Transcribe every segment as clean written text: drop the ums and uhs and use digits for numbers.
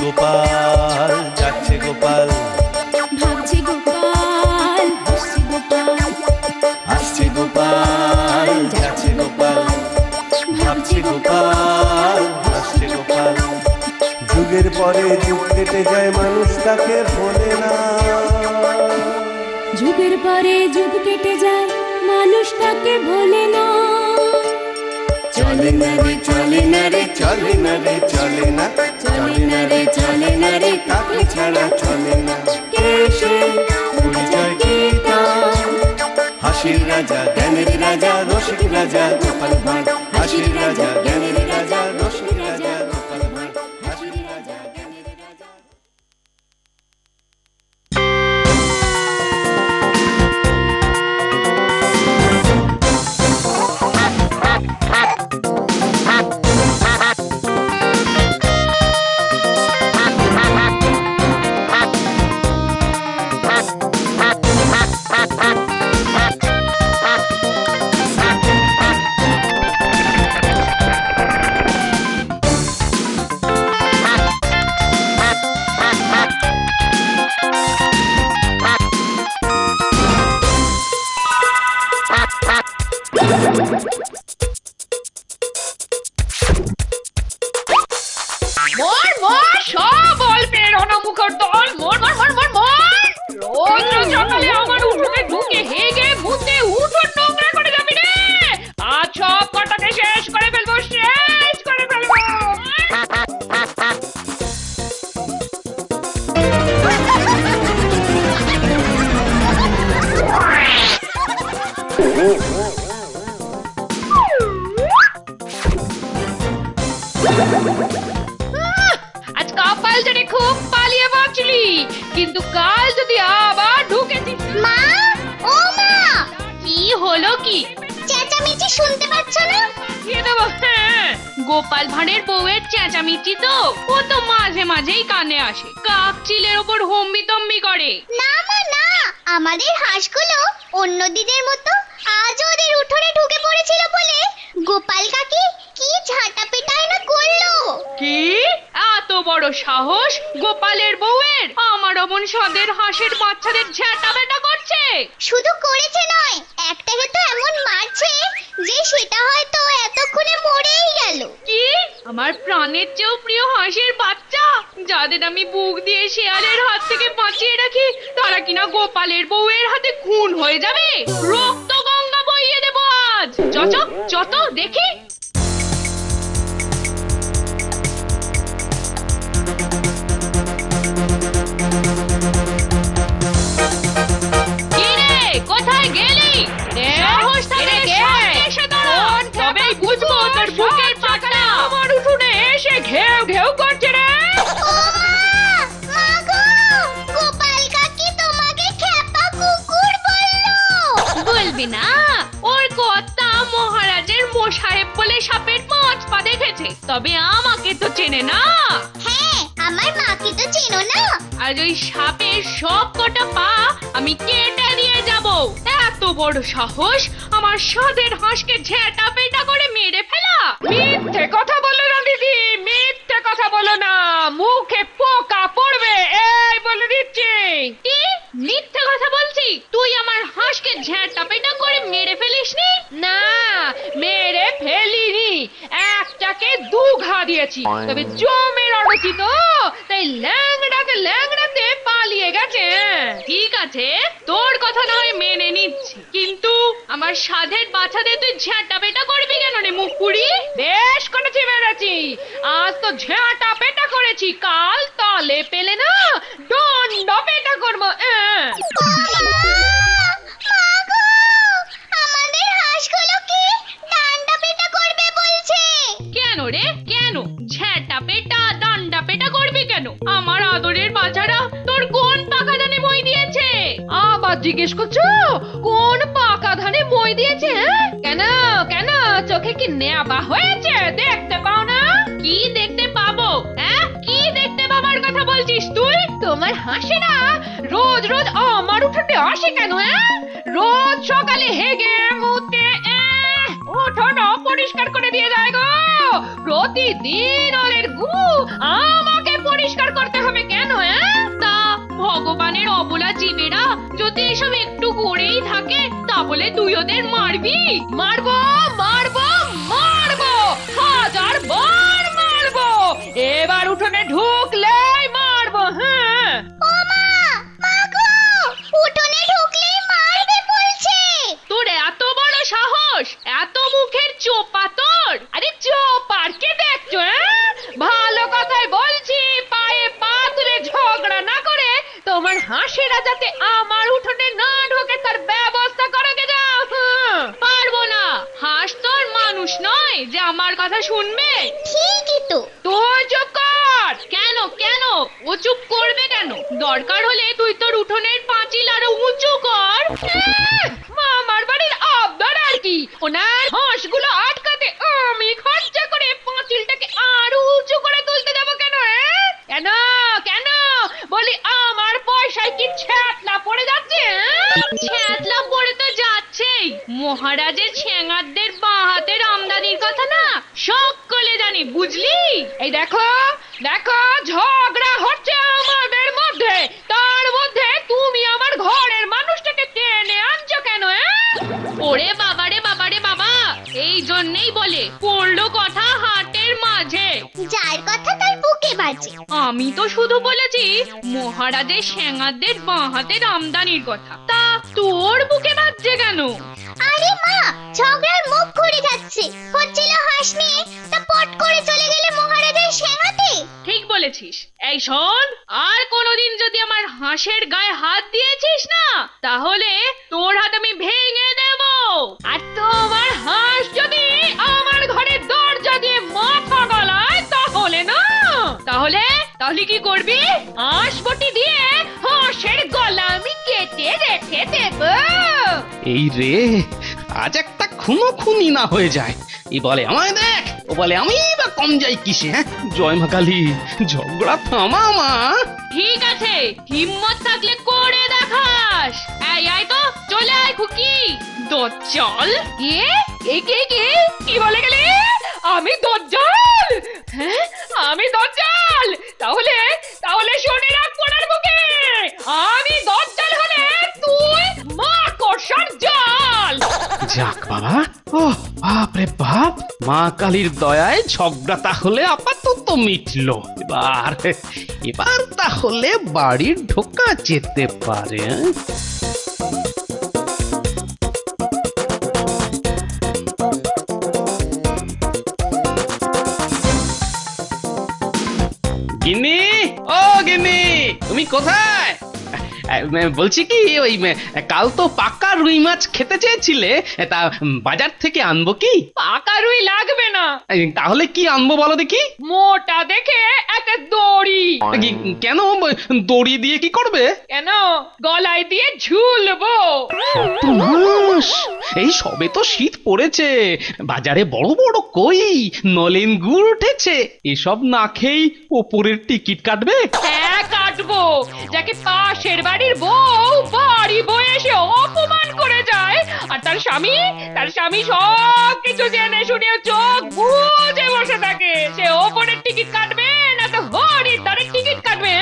गोपाल जाच्छे गोपाल भागछे गोपाल আসছে गोपाल আসছে गोपाल যাচ্ছে गोपाल ভাগছে गोपाल আসছে गोपाल যুগের পরে যুগ কেটে যায় মানুষ তাকে ভোলে না যুগের পরে যুগ কেটে যায় মানুষ তাকে ভোলে না चले ना रे चले ना रे चले ना रे चले ना चले ना रे चले ना रे काके छाड़ा चले ना केशे उड़िजय गीता हासिर राजा ज्ञानेर राजा रसिक राजा गोपाल भाड़ हासिर राजा ज्ञानेर राजा रसिक राजा गोपाल भाड़ हासिर राजा ज्ञानेर राजा তোদের মারবি? মারবো মারবো মারবো, হাজার বার মারবো, এবার উঠোনে ঢুকলেই মারবো। হ্যাঁ ও মা, মা গো, উঠোনে ঢুকলেই মারবে বলছে। তোর এত বড় সাহস, এত মুখের চোপা তোর? আরে চোপার কে দেখছো? হ্যাঁ ভালো কথাই বলছি, পায়ে পা তুলে ঝগড়া না করে তোমার হাসিরা যাতে আমার উঠোনে না ঢোকে তার ব্যবস্থা করো গে। যাও, পারবো না। হাঁস তোর মানুষ নয় যে আমার কথা শুনবে। ঠিকই তো। তোর চুপ কর। কেন কেন ও চুপ করবে কেন? দরকার হলে তুই তোর উঠোনের পাঁচিল আরো উঁচু কর। মামার বাড়ির আবদার আর কি, ওনার হাঁসগুলো আটকাতে আমি খরচা করে পাঁচিলটাকে আরো উঁচু করে তুলতে যাবো কেন? কেন কেন বলি, আমার পয়সায় কি ছ্যাতলা পড়ে যাচ্ছে? ছ্যাতলা পড়ে তো যাচ্ছেই, মহারাজের ছেঙারদের বাঁ হাতের আমদানির কথা না সকলে জানি, বুঝলি? এই দেখো দেখো, ঝগড়া হচ্ছে আমাদের মধ্যে, তার মধ্যে তুমি আমার ঘরের মানুষটাকে টেনে আনছো কেন? ওরে বাবারে বাবারে বাবা, এই জন্যই বলে পড়লো কথা হাতের মাঝে, যার কথা তার বুকে বাজে। আমি তো শুধু বলেছি মহারাজের শেঙারদের বাঁ হাতের আমদানির কথা, তা তোর বুকে বাজছে কেন? আরে মা, ঝগড়ার মুখ ঘুরে যাচ্ছে। হচ্ছিল হাঁস নিয়ে, তা পট করে চলে গেলে মহারাজের শেঙাতে। ঠিক বলেছিস। এই শোন, আর কোনোদিন যদি আমার হাঁসের গায়ে হাত দিয়েছিস না, তাহলে তোর হাত আমি ভেঙে দেব। আর তোমার হাঁস যদি আমার ঘরে দরজা দিয়ে মাথা গলায়, তাহলে না, তাহলে তাহলে কি করবি? হাঁসবটি দিয়ে হাঁসের গলা আমি কেটে রেখে দেব। এই রে, আজ একটা খুনো খুনি না হয়ে যায়। এ বলে আমায় দেখ, ও বলে আমি বা কম যাই কিসে? হ্যাঁ, জয় মা কালী, ঝগড়া থামা মা। ঠিক আছে, হিম্মত থাকলে করে দেখাস। এই আয় তো, চলে আয় খুকি। দজ্জাল? কে কে কে কি বলে গেলি? আমি দজ্জাল? হ্যাঁ, আমি দজ্জাল? তাহলে তাহলে শুনে রাখ কোনার মুখে, আমি দজ্জাল হলে তুই মা কষার জাল। যাক বাবা, ওহ বাপ রে বাপ, মা কালীর দয়ায় ঝগড়া তাহলে আপাতত মিটলো। এবার এবার তাহলে বাড়ির ঢোকা যেতে পারে। গিন্নি, ও গিন্নি, তুমি কোথায়? বলছি কি, ওই কাল তো পাকা রুই মাছ খেতে চেয়েছিলে, তা বাজার থেকে আনবো কি? পাকা রুই লাগবে না। তাহলে কি আনবো বলো দেখি? মোটা দেখে একটা দড়ি। কেন, দড়ি দিয়ে কি করবে? কেন, গলায় দিয়ে ঝুলবো। এই সবে তো শীত পড়েছে, বাজারে বড় বড় কই, নলেন গুড় উঠেছে, এসব না খেয়েই ওপরের টিকিট কাটবে? হ্যাঁ কাটবো, যাকে পাশের বাড়ির বউ বাড়ি বয়েসে অপমান করে যায়, আর তার স্বামী, তার স্বামী সব কিছু জেনে শুনেও চোখ বুজে বসে থাকে, সে ওপরের টিকিট কাটবে না তো হরির দ্বারের টিকিট কাটবে।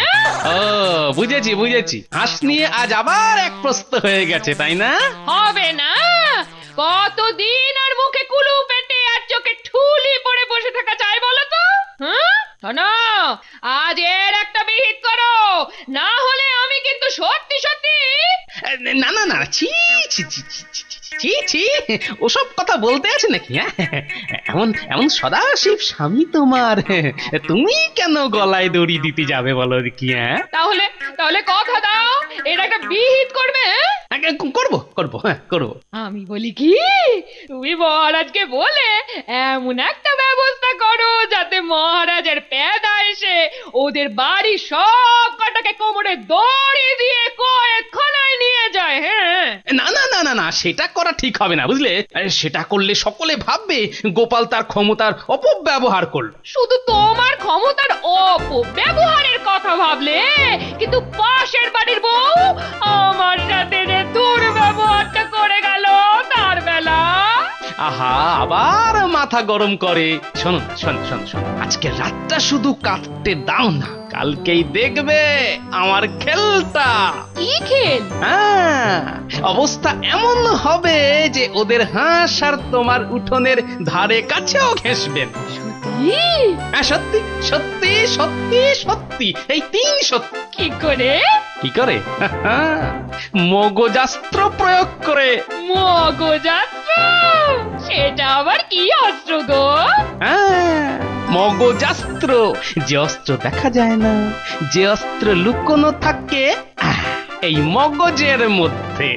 ও বুঝেছি বুঝেছি, হাঁস নিয়ে আজ আবার এক প্রস্ত হয়ে গেছে, তাই না? হবে না, কতদিন আর মুখে কুলু পেটে আর চোখে ঠুলি পড়ে বসে থাকা যায় বলো তো? হ্যাঁ, শোনো, আজ এর একটা বিহিত করো, না হলে আমি কিন্তু সত্যি সত্যি। না না না, ছি ছি ছি ছি ছি ছি, ওসব কথা বলতে আছে নাকি? এমন এমন সদাশিব স্বামী তোমার, তুমি কেন গলায় দড়ি দিতে যাবে বলো কি? হ্যাঁ, তাহলে তাহলে কথা দাও, এর একটা বিহিত করবে। করবো করবো, হ্যাঁ করবো। আমি বলি কি, তুমি মহারাজকে বলে এমন একটা ব্যবস্থা করো যাতে মহারাজের পেদা এসে ওদের বাড়ি সব কটাকে কোমরে দড়ি দিয়ে কয়েকখানায় নিয়ে যায়। হ্যাঁ, না না না না না, সেটা করা ঠিক হবে না, বুঝলে? সেটা করলে সকলে ভাববে গোপাল তার ক্ষমতার অপব্যবহার করলো। শুধু তোমার ক্ষমতার অপব্যবহারের কথা ভাবলে, কিন্তু পাশের বাড়ির বউ আমার সাথে যে দুর্ব্যবহারটা করে গেল তার বেলা। আহা, আবার মাথা গরম করে। শোনো শোনো শোনো শোনো, আজকে রাতটা শুধু কাটতে দাও না, কালকেই দেখবে আমার খেলটা। কি খেল? হ্যাঁ, অবস্থা এমন হবে যে ওদের হাঁস আর তোমার উঠোনের ধারে কাছেও ঘেঁষবে। সত্যি সত্যি সত্যি সত্যি এই তিন সত্যি। কি করে? কি করে? মগজাস্ত্র প্রয়োগ করে। মগজাস্ত্র? সেটা আবার কি অস্ত্র গো? মগজাস্ত্র, যে অস্ত্র দেখা যায় না, যে অস্ত্র লুকোনো থাকে এই মগজের মধ্যে।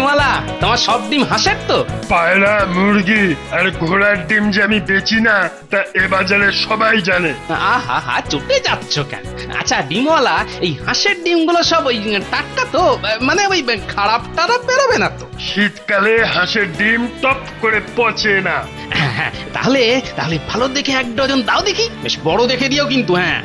ডিমালা, তোমার সব ডিম হাঁসের তো? পায়রা, মুরগি আর ঘোড়ার ডিম যে আমি বেচি না তা এ বাজারে সবাই জানে। আহা হা, চুপে যাচ্ছ কেন? আচ্ছা ডিমালা, এই হাঁসের ডিমগুলো সব ওই টাটকা তো? মানে ওই খারাপ টারাপ বেরোবে না তো? শীতকালে হাঁসের ডিম টপ করে পচে না। তাহলে তাহলে ভালো দেখে এক ডজন দাও দেখি, বেশ বড় দেখে দিও কিন্তু। হ্যাঁ।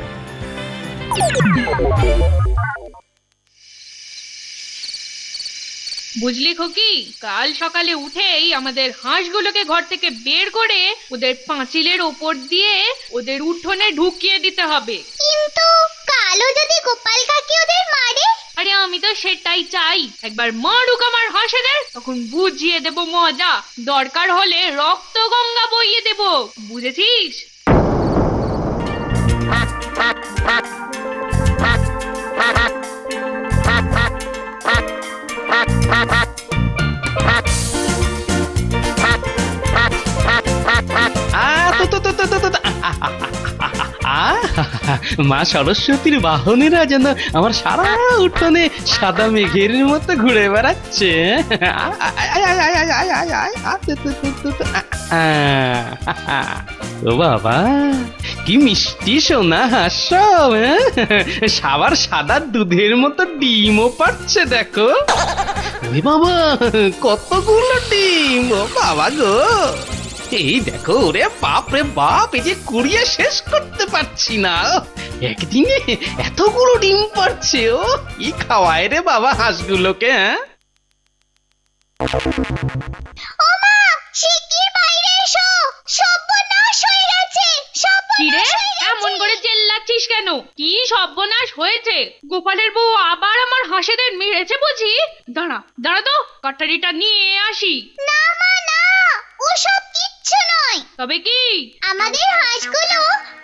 বুঝলি খুকি, কাল সকালে উঠেই আমাদের হাঁসগুলোকে ঘর থেকে বের করে ওদের পাঁচিলের উপর দিয়ে ওদের উঠোনে ঢুকিয়ে দিতে হবে। কিন্তু কালও যদি গোপাল কাকি ওদের মারে? আরে আমি তো সেটাই চাই, একবার মারুক আমার হাঁসেদের, তখন বুঝিয়ে দেব মজা। দরকার হলে রক্ত গঙ্গা বইয়ে দেব, বুঝেছিস? মা সরস্বতীর বাহনেরা যেন আমার সারা উঠোনে সাদা মেঘের মতো ঘুরে বেড়াচ্ছে। ও বাবা, কি মিষ্টি সোনা হাঁস, সবার সাদা দুধের মতো ডিমও পাচ্ছে দেখো। ওরে বাবা, কতগুলো ডিম! ও বাবা গো, এই দেখো। ওরে বাপ রে বাপ, এই যে কুড়িয়ে শেষ করতে পারছি না। একদিনে এতগুলো ডিম পাচ্ছে। ও কি খাওয়ায় রে বাবা হাঁসগুলোকে! হ্যাঁ, কেন কি সর্বনাশ হয়েছে? গোপালের বউ আবার আমার হাঁসেদের মেরেছে বুঝি? দাঁড়া দাঁড়া তো, কাটারিটা নিয়ে আসি। না মা না, ওসব কিচ্ছু নয়। তবে কি? আমাদের হাঁসগুলো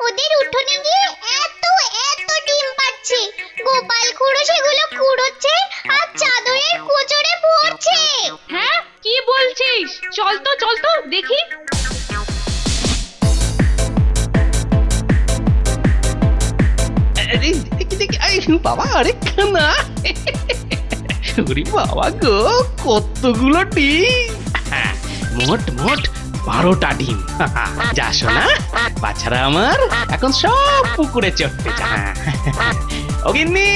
ওদের উঠোনে গিয়ে এত এত ডিম পাচ্ছে, গোপাল খুড়ো সেগুলো কুড়োচ্ছে আর চাদরের কোচরে ভরছে। হ্যাঁ, কি বলছিস? চল তো চল তো দেখি। বাবা, আরেকখানা! ওরে বাবা গো, কতগুলো ডিম! মোট মোট 12টা ডিম। যা শোনা, বাচ্চারা আমার এখন সব পুকুরে চড়তে যা। অগিনি,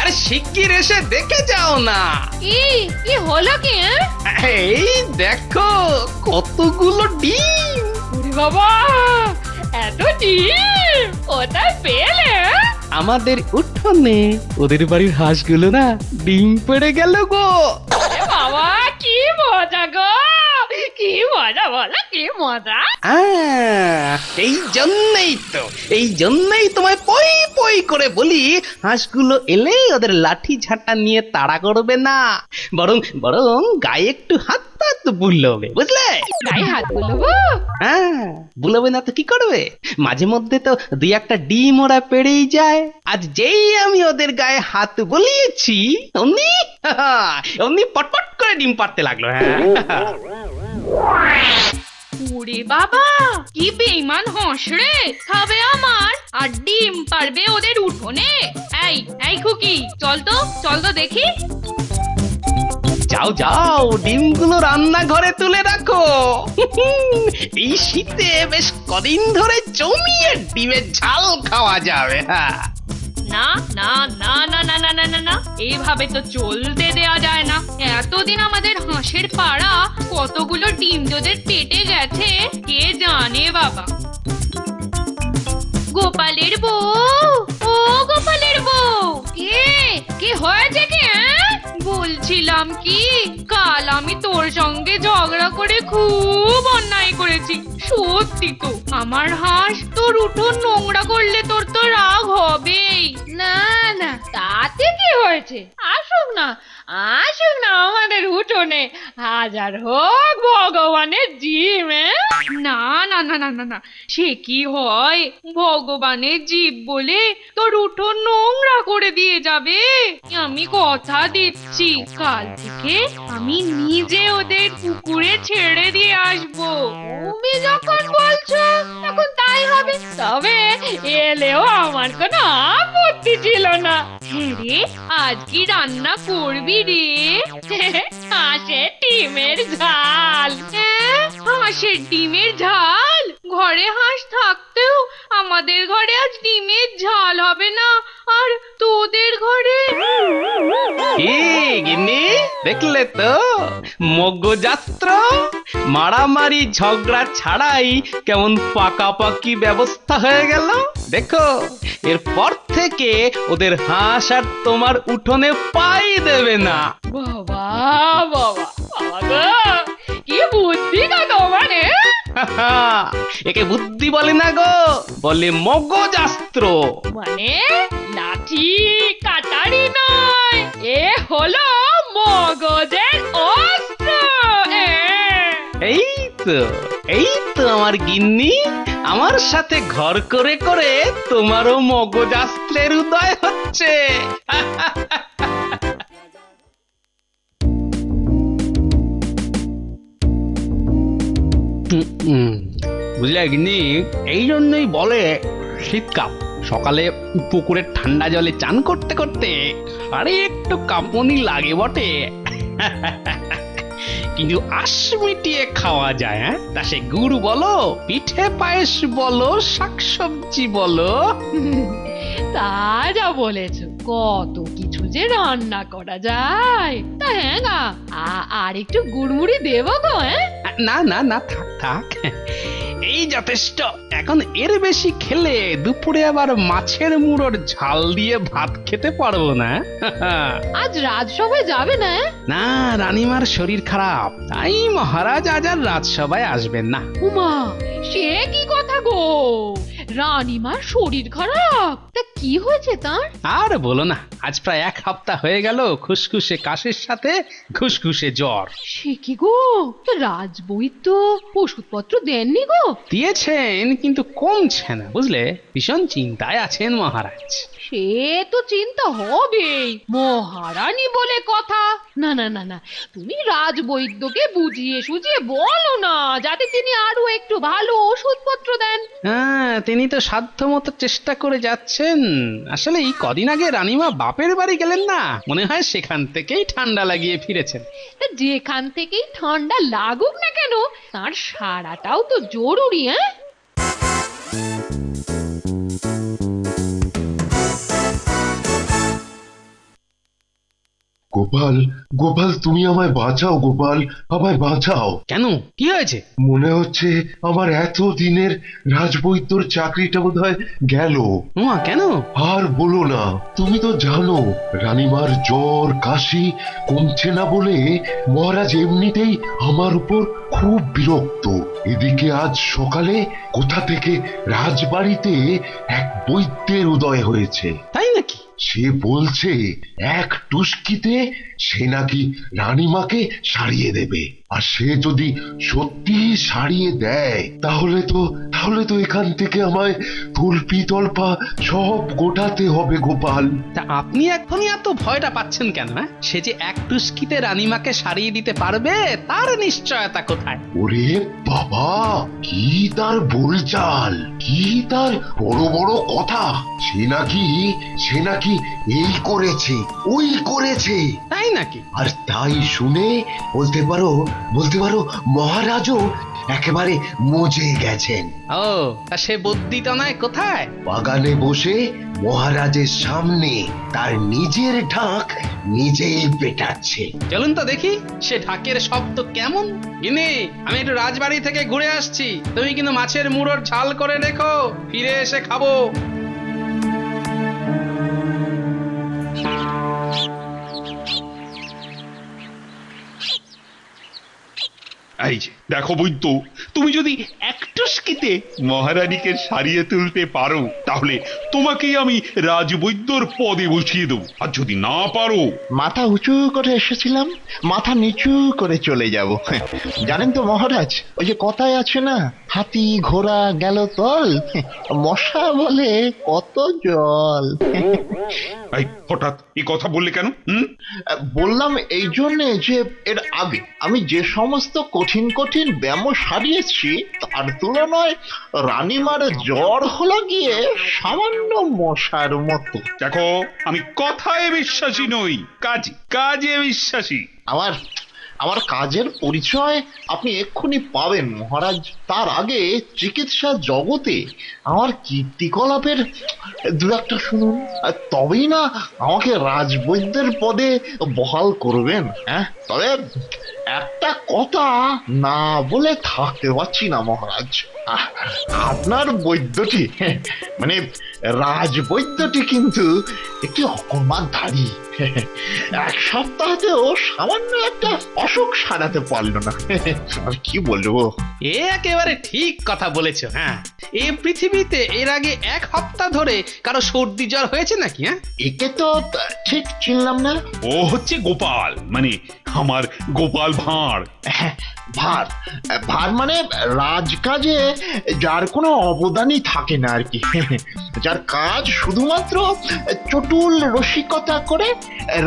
আরে শিগগির এসে দেখে যাও না। কি কি হলো কি? এই দেখো কতগুলো ডিম! ওরে বাবা, এত ডিম ওটা পেলে? আমাদের উঠোনে ওদের বাড়ির হাঁসগুলো না ডিম পেড়ে গেল গো। বাবা কি মজা গো, কি মজা! বলো কি মজা! এই জন্যই তো, এই জন্যই তোমায় পই পই করে বলি, হাঁসগুলো এলেই ওদের লাঠি ঝাঁটা নিয়ে তাড়া করবে না, বরং বরং গায়ে একটু হাত হাত বুলবে, বুঝলে? গায়ে হাত বুলবো? হ্যাঁ, বুলবে না তো কি করবে? মাঝে মধ্যে তো দুই একটা ডিম ওরা পেড়েই যায়। আজ যেই আমি ওদের গায়ে হাত বুলিয়েছি, অমনি অমনি পটপট করে ডিম পাড়তে লাগলো। হ্যাঁ। ওরে বাবা, কি বেঈমান হাঁস রে! খাবে আমার আর ডিম পারবে ওদের উঠোনে। এই এই খুকি, চল তো চল তো দেখি। যাও যাও, ডিমগুলো রান্নাঘরে তুলে রাখো। এই শীতে বেশ কদিন ধরে জমিয়ে ডিমের ঝাল খাওয়া যাবে। হ্যাঁ। না না না না না না না না এইভাবে তো চলতে দেয়া যায় না। এতদিন আমাদের হাঁসের পাড়া কতগুলো ডিম তোদের পেটে গেছে কে জানে বাবা। গোপালের বউ, ও গোপালের বউ, কে কি হয়েছে কি? বলছিলাম কি কাল আমি তোর সঙ্গে ঝগড়া করে খুব অন্যায় করেছি সত্যি তো। আমার হাঁস তোর উঠোন নোংরা করলে তোর তো রাগ হবেই। না না তাতে কি হয়েছে, আসুক না আসুক না আমাদের উঠোনে, হাজার হোক ভগবানের জীব। না না না না না সে কি হয়, ভগবানের জীব বলে তোর উঠোন নোংরা করে দিয়ে যাবে? আমি কথা দিচ্ছি কাল থেকে আমি নিজে ওদের পুকুরে ছেড়ে দিয়ে আসবো। তুমি যখন বলছো তখন তাই হবে, তবে এলেও আমার কোনো আপত্তি ছিল না। রে আজ কি রান্না করবি রে? হাঁসের ডিমের ঝাল। হাঁসের ডিমের ঝাল? ঘরে হাঁস থাকতেও আমাদের ঘরে আজ ডিমের ঝাল হবে না, আর তোদের ঘরে? দেখলে তো মগযাত্রা, মারামারি ঝগড়া ছাড়াই কেমন পাকাপাকি ব্যবস্থা হয়ে গেল। দেখো এরপর থেকে ওদের হাঁস আর তোমার উঠোনে পাই দেবে না। বাবা বাবা বাবা কি বুদ্ধি গো তোমার! একে বুদ্ধি বলে না গো, বলে মগজাস্ত্র। মানে লাঠি কাটারি নয়, এ হলো মগজের অস্ত্র। এই তো এই তো আমার গিন্নি, আমার সাথে ঘর করে করে তোমারও মগজাস্ত্রের উদয় হচ্ছে। বুঝলে গিন্নি, এই জন্যই বলে শীতকাল, সকালে পুকুরের ঠান্ডা জলে চান করতে করতে আরে একটু কাঁপুনি লাগে বটে, কিন্তু আশ মিটিয়ে খাওয়া যায়। হ্যাঁ, তা সে গুড় বলো, পিঠে পায়েস বলো, শাকসবজি বলো। তা যা বলেছ, কত কিছু যে রান্না করা যায়। তা হ্যাঁ গা, আর একটু গুড়মুড়ি দেবো গো? না না না থাক থাক, এই যথেষ্ট। এখন এর বেশি খেলে দুপুরে আবার মাছের মুড়োর ঝাল দিয়ে ভাত খেতে পারবো না। আজ রাজসভায় যাবে না? না, রানীমার শরীর খারাপ, তাই মহারাজ আজ আর রাজসভায় আসবেন না। উমা, সে কি কথা গো, রানীমার শরীর খারাপ? তা কি হয়েছে তার? আর বলো না, আজ প্রায় এক সপ্তাহ হয়ে গেল খুসখুসে কাশির সাথে খুসখুসে জ্বর। সে কি গো, রাজবই তো ওষুধপত্র দেননি গো? দিয়েছেন কিন্তু কমছে না বুঝলে, ভীষণ চিন্তায় আছেন মহারাজ। সে তো চিন্তা হবেই, মহারানী বলে কথা। না না না না, তুমি রাজবৈদ্যকে বুঝিয়ে সুঝিয়ে বলো না যাতে তিনি আরো একটু ভালো ওষুধপত্র দেন। হ্যাঁ, তিনি তো সাধ্যমতো চেষ্টা করে যাচ্ছেন। আসলে এই কদিন আগে রানীমা বাপের বাড়ি গেলেন না, মনে হয় সেখান থেকেই ঠান্ডা লাগিয়ে ফিরেছেন। যেখান থেকেই ঠান্ডা লাগুক না কেন তার সারাটাও তো জরুরি। হ্যাঁ, গোপাল, গোপাল তুমি আমায় বাঁচাও, গোপাল আমায় বাঁচাও। কেন, কি হয়েছে? মনে হচ্ছে আমার এত দিনের রাজবৈদ্যর চাকরিটা বোধহয় গেল। কেন আর বলো না, তুমি তো জানো রানীমার জ্বর কাশি কমছে না বলে মহারাজ এমনিতেই আমার উপর খুব বিরক্ত। এদিকে আজ সকালে কোথা থেকে রাজবাড়িতে এক বৈদ্যের উদয় হয়েছে। তাই নাকি? সে বলছে এক টুস্কিতে সে নাকি রানীমাকে সারিয়ে দেবে, আর সে যদি সত্যি সারিয়ে দেয় তাহলে তো এখান থেকে আমায় তুলপি তলপা সব গোটাতে হবে। গোপাল, তা আপনি এখনই এত ভয়টা পাচ্ছেন কেন? সে যে এক টুস্কিতে রানীমাকে সারিয়ে দিতে পারবে তার নিশ্চয়তা কোথায়? ওরে বাবা, কি তার বোলচাল, কি তার বড় বড় কথা! সে নাকি এই করেছে ওই করেছে। তাই নাকি? আর তাই শুনে বলতে পারো बोलते पारो महाराजो একেবারে মজে গেছেন। ও তা সে বুদ্ধিটা নাই কোথায়? বাগানে বসে মহারাজের সামনে তার নিজের ঢাক নিজেই পেটাচ্ছে। চলুন তো দেখি সে ঢাকের শব্দ কেমন। গিনে আমি একটু রাজবাড়ি থেকে ঘুরে আসছি, তুমি কিন্তু মাছের মুড়োর ঝাল করে রেখো, ফিরে এসে খাবো। দেখো বৈদ্য, তুমি যদি একটু স্কিতে মহারানীকে সারিয়ে তুলতে পারো তাহলে তোমাকেই আমি রাজবৈদ্যর পদে বসিয়ে দেব, আর যদি না পারো। মাথা উঁচু করে এসেছিলাম, মাথা নিচু করে চলে যাব। জানেন তো মহারাজ, ওই যে কথায় আছে না, হাতি ঘোড়া গেল তল, মশা বলে কত জল। হঠাৎ এই কথা বললে কেন? বললাম এই জন্য যে এর আগে আমি যে সমস্ত কঠিন কঠিন ব্যায়াম সারিয়েছি তার তুলনায় রানীমার জ্বর হলো গিয়ে সামান্য মশার মতো। দেখো আমি কথায় বিশ্বাসী নই, কাজে বিশ্বাসী। আমার কাজের পরিচয় আপনি এক্ষুনি পাবেন মহারাজ, তার আগে চিকিৎসা জগতে আমার কীর্তিকলাপের দু একটা শুনুন, তবেই না আমাকে রাজবৈদ্যের পদে বহাল করবেন। হ্যাঁ, তবে একটা কথা না বলে থাকতে পারছি না মহারাজ, আপনার বৈদ্যটি মানে রাজবৈদ্যটি কিন্তু একটি অকর্মাধারী, এক সপ্তাহতেও সামান্য একটা অসুখ সারাতে পারলো না। আর কি বলবো, একেবারে ঠিক কথা বলেছ। হ্যাঁ, এই পৃথিবীতে এর আগে এক সপ্তাহ ধরে কারো সর্দি জ্বর হয়েছে নাকি? হ্যাঁ, একে তো ঠিক চিনলাম না। ও হচ্ছে গোপাল, মানে আমার গোপাল ভাঁড়। ভাঁড় ভাঁড় মানে রাজকাজে যার কোনো অবদানই থাকে না আর কি, যার কাজ শুধুমাত্র চটুল রসিকতা করে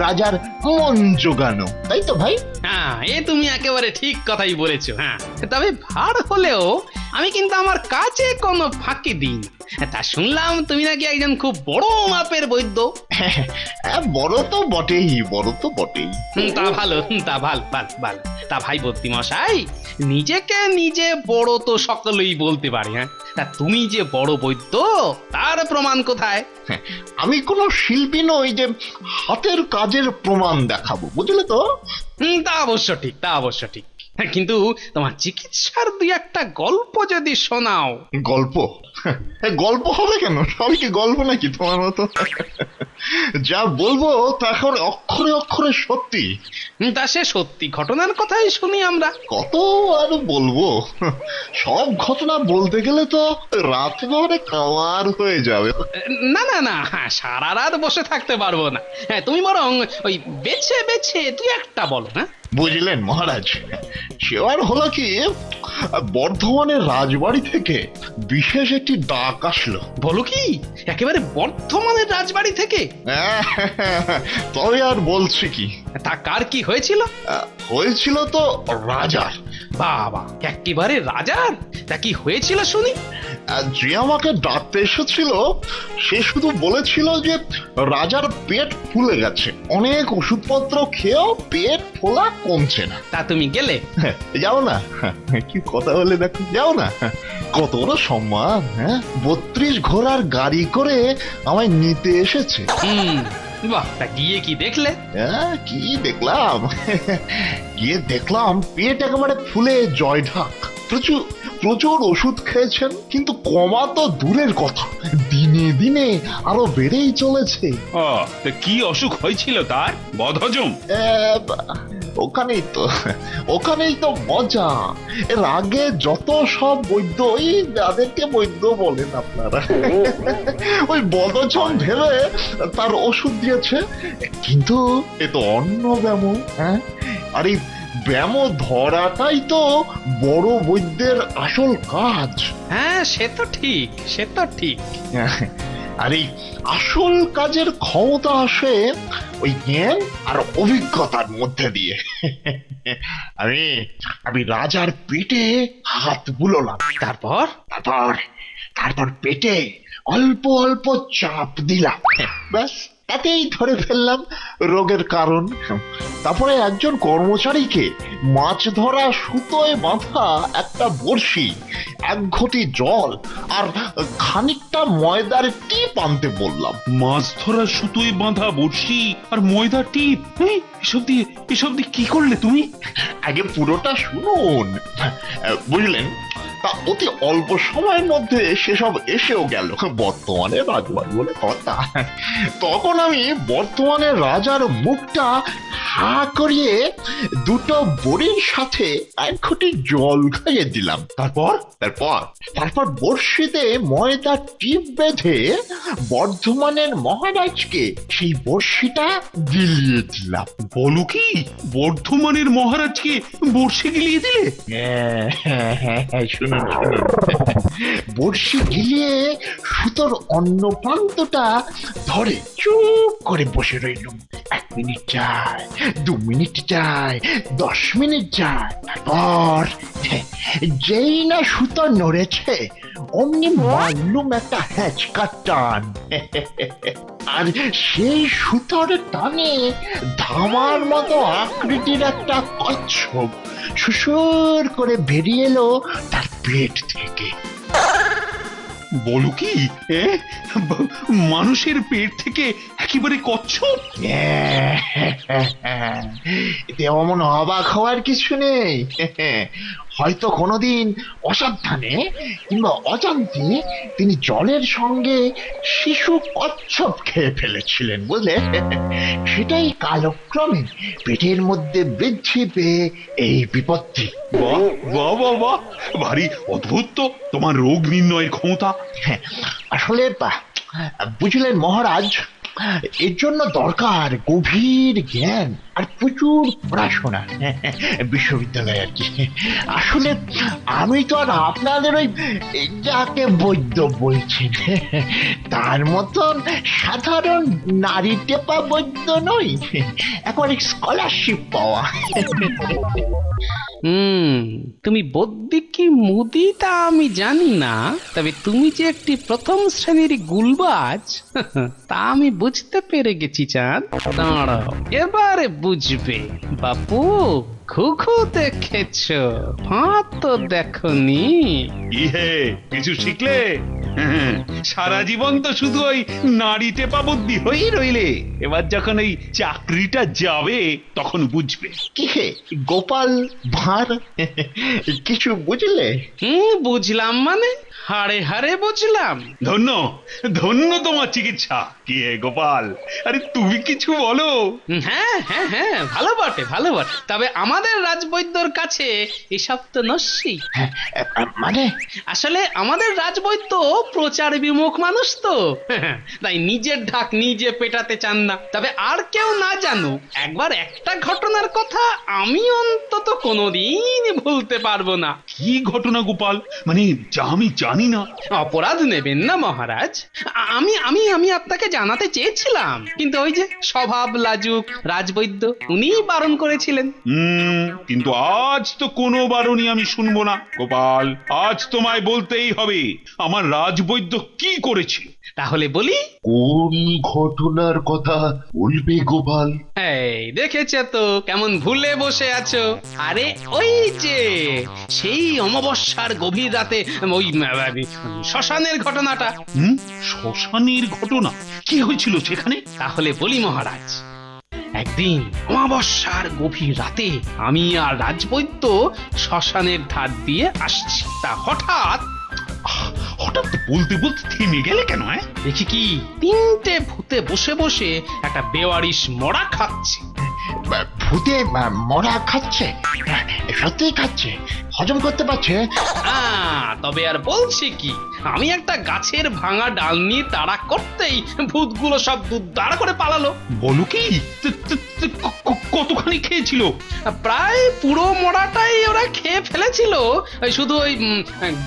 রাজার মন জোগানো, তাই তো ভাই? হ্যাঁ, এ তুমি একেবারে ঠিক কথাই বলেছো। হ্যাঁ, তবে ভাঁড় হলেও আমি কিন্তু আমার কাছে কোনো ফাঁকি দিই না। তা শুনলাম তুমি নাকি একজন খুব বড় মাপের বৈদ্য। বড় তো বটেই, তা ভালো, ভালো। তা ভাই বদ্যি মশাই, নিজেকে নিজে বড় তো সকলেই বলতে পারে। হ্যাঁ, তা তুমি যে বড় বৈদ্য তার প্রমাণ কোথায়? আমি কোনো শিল্পী নই যে হাতের কাজের প্রমাণ দেখাবো, বুঝলে তো? তা অবশ্য ঠিক, কিন্তু তোমার চিকিৎসার দুই একটা গল্প যদি শোনাও। গল্প? গল্প হবে কেন? সবই কি গল্প নাকি তোমার মতো? যা বলবো তারপর অক্ষরে অক্ষরে সত্যি। তা সে সত্যি ঘটনার কথাই শুনি আমরা। কত আর বলবো, সব ঘটনা বলতে গেলে তো রাত ভরে কামার হয়ে যাবে। না না না, সারা রাত বসে থাকতে পারবো না। হ্যাঁ, তুমি বরং ওই বেছে বেছে তুই একটা বলো। না বুঝলেন মহারাজ, সেবার হলো কি, বর্ধমানের রাজবাড়ি থেকে বিশেষ একটি ডাক আসলো। বলো কি, একেবারে বর্ধমানের রাজবাড়ি থেকে? তবে আর বলছি কি, তা কার কি হয়েছিল? হয়েছিল তো রাজার। বাবা, একেবারে রাজার? তা কি হয়েছিল শুনি? যে আমাকে ডাকতে এসেছিল সে শুধু বলেছিল যে রাজার পেট ফুলে গেছে, অনেক ওষুধপত্র খেয়েও পেট ফোলা কমছে না। তা তুমি গেলে? যাও না, কি কথা বলে দেখো, যাও না। কত বড় সম্মান, হ্যাঁ, 32 ঘোড়ার গাড়ি করে আমায় নিতে এসেছে। বাহ, তা গিয়ে কি দেখলে? কি দেখলাম, গিয়ে দেখলাম পেট একেবারে ফুলে জয়ঢাক, প্রচুর ওষুধ খেয়েছেন কিন্তু কমা তো দূরের কথা, দিনে দিনে আরো বেড়েই চলেছে। কি অসুখ হয়েছিল তার? বদহজম। ওখানেই তো মজা। এর আগে যত সব বৈদ্যই, যাদেরকে বৈদ্য বলেন আপনারা, ওই বদহজম ভেবে তার ওষুধ দিয়েছে, কিন্তু এ তো অন্য ব্যায়াম। হ্যাঁ, আর এই ব্যায়াম ধরাটাই তো বড় বৈদ্যের আসল কাজ। হ্যাঁ, সে তো ঠিক। আর এই আসল কাজের ক্ষমতা আসে ওই জ্ঞান আর অভিজ্ঞতার মধ্যে দিয়ে। আমি রাজার পেটে হাত বুলোলাম, তারপর পেটে অল্প অল্প চাপ দিলাম, ব্যাস এতেই ধরে ফেললাম রোগের কারণ। তারপরে একজন কর্মচারীকে মাছ ধরা সুতোয় বাঁধা একটা বড়শি, এক ঘটি জল আর খানিকটা ময়দার টিপ আনতে বললাম। মাছ ধরা সুতোয় বাঁধা বড়শি আর ময়দার টিপ, এসব দিয়ে কি করলে তুমি? আগে পুরোটা শুনুন, বুঝলেন? তা অতি অল্প সময়ের মধ্যে সেসব এসেও গেল। বর্তমানে রাজবাড়ি বলে কথা। তখন আমি বর্তমানে রাজার মুখটা হা করিয়ে দুটো বড়ির সাথে এক ঘটি জল খাইয়ে দিলাম। তারপর বড়শিতে ময়দা টিপ বেঁধে বর্ধমানের মহারাজকে সেই বড়শিটা গিলিয়ে দিলাম। বলো কি, বর্ধমানের মহারাজকে বড়শি গিলিয়ে দিলে? হ্যাঁ, বড়শি গিলিয়ে সুতোর অন্য প্রান্তটা ধরে চুপ করে বসে রইলাম। 1 মিনিট যায়, 2 মিনিট যায়, 10 মিনিট যায়। তারপর যেই না সুতো নড়েছে অমনি মারলুম একটা হ্যাচকা টান, আর সেই সুতোর টানে ধামার মতো আকৃতির একটা কচ্ছপ সুসুর করে বেরিয়ে এলো তার পেট থেকে। বলো কি, মানুষের পেট থেকে একেবারে কচ্ছপ? এতে অমন অবাক হওয়ার কিছু নেই। হয়তো কোনোদিন অসাবধানে কিংবা অজান্তে তিনি জলের সঙ্গে শিশু কচ্ছপ খেয়ে ফেলেছিলেন, বুঝলে? সেটাই কালক্রমে পেটের মধ্যে বৃদ্ধি পেয়ে এই বিপত্তি। বাবা, ভারী অদ্ভুত তো তোমার রোগ নির্ণয়ের ক্ষমতা। আসলে বুঝলেন মহারাজ, এর জন্য দরকার গভীর জ্ঞান আর প্রচুর পড়াশোনা, বিশ্ববিদ্যালয় আর কি। আসলে আমি তো আর আপনাদের ওই যাকে বৈদ্য বলছেন তার মতন সাধারণ নারী টেপা বৈদ্য নই, একবার স্কলারশিপ পাওয়া। তুমি বৈদ্যিক কি মুদি তা আমি জানি না, তবে তুমি যে একটি প্রথম শ্রেণীর গুলবাজ তা আমি বুঝতে পেরে গেছি। চাঁদ, দাঁড়াও, এবারে বুঝবে। বাপু, খুখু দেখেছ, ভাত তো দেখনি। ইহে, কিছু শিখলে? সারা জীবন তো শুধু ওই নাড়ি টেপা বুদ্ধি হয়ে রইলে, এবার যখন ওই চাকরিটা যাবে তখন বুঝবে। কি হে গোপাল ভাঁড়, কিছু বুঝলে? বুঝলাম মানে হাড়ে হাড়ে বুঝলাম। ধন্য তোমার চিকিৎসা। কি হে গোপাল, আরে তুমি কিছু বলো। হ্যাঁ, ভালো বটে। তবে আমাদের রাজবৈদ্যর কাছে এসব তো নস্যি। মানে আসলে আমাদের রাজবৈদ্য প্রচার বিমুখ মানুষ তো, তাই নিজের ঢাক নিজে পেটাতে চান না। তবে আর কেউ না জানো, একবার একটা ঘটনার কথা আমি অন্তত কোনোদিন ভুলতে পারবো না। কি ঘটনা গোপাল? মানে যা আমি জানি না। অপরাধ নেবেন না মহারাজ, আমি আপনাকে জানাতে চেয়েছিলাম, কিন্তু ওই যে স্বভাব লাজুক রাজবৈদ্য উনি বারণ করেছিলেন। কিন্তু আজ তো কোনো বারণই আমি শুনবো না গোপাল। আজ তোমায় বলতেই হবে আমার রাজবৈদ্য কি করেছে। তাহলে বলি কোন ঘটনার কথা বলবে গোপাল? এই দেখেছ তো কেমন ভুলে বসে আছো। আরে ওই যে সেই অমাবস্যার গভীর রাতে ওই শ্মশানের ঘটনাটা। শ্মশানের ঘটনা? কি হয়েছিল সেখানে? তাহলে বলি মহারাজ, একদিন অমাবস্যার গভীর রাতে আমি আর রাজবৈদ্য শ্মশানের ধার দিয়ে আসছি। তা হঠাৎ বলতে থেমে গেলে কেন? দেখি কি তিনটে ভূতে বসে বসে একটা বেওয়ারিশ মরা খাচ্ছে। ভূতে মরা খাচ্ছে? সত্যিই খাচ্ছে, হজম করতে পারছে। তবে আর বলছি কি, আমি একটা গাছের ভাঙা ডাল নিয়ে তাড়া করতেই ভূতগুলো সব দুধ দাঁড় করে পালালো। বলো কি, কত পানি খেয়েছিল, প্রায় পুরো মোড়াটাই ওরা খেয়ে ফেলেছিল, শুধু ওই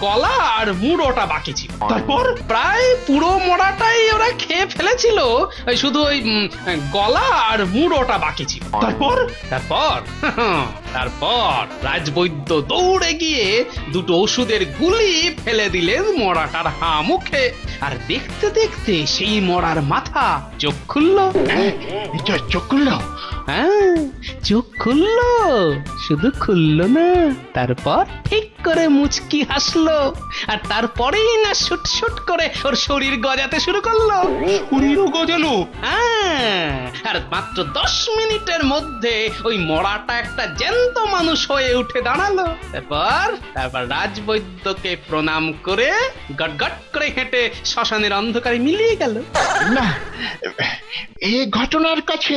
গলা আর মুড়োটা বাকি ছিল। তারপর প্রায় পুরো মোড়াটাই ওরা খেয়ে ফেলেছিল, শুধু ওই গলা আর মুড়োটা বাকি ছিল। তারপর তারপর তারপর রাজবৈদ্য দৌড়ে গিয়ে দুটো ওষুধের গুলি ফেলে দিলেন মরাটার হা মুখে, আর দেখতে দেখতে সেই মরার মাথা চোখ খুলল। চোখ খুলল, হ্যাঁ চোখ খুলল, শুধু খুলল না, তারপর ঠিক করে মুচকি হাসলো, আর তারপরেই না শুটশুট করে ওর শরীর গজাতে শুরু করলো। শরীরও গজালো, হ্যাঁ, আর মাত্র 10 মিনিটের মধ্যে ওই মরাটা একটা জ্যান্ত মানুষ হয়ে উঠে দাঁড়ালো। তারপর রাজবৈদ্যকে প্রণাম করে গট গট করে হেঁটে শ্মশানের অন্ধকারে মিলিয়ে গেল। না, এই ঘটনার কাছে